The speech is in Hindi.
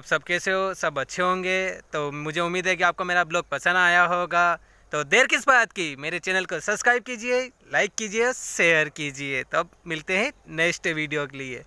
आप सब कैसे हो? सब अच्छे होंगे। तो मुझे उम्मीद है कि आपको मेरा ब्लॉग पसंद आया होगा। तो देर किस बात की, मेरे चैनल को सब्सक्राइब कीजिए, लाइक कीजिए, शेयर कीजिए। तब मिलते हैं नेक्स्ट वीडियो के लिए।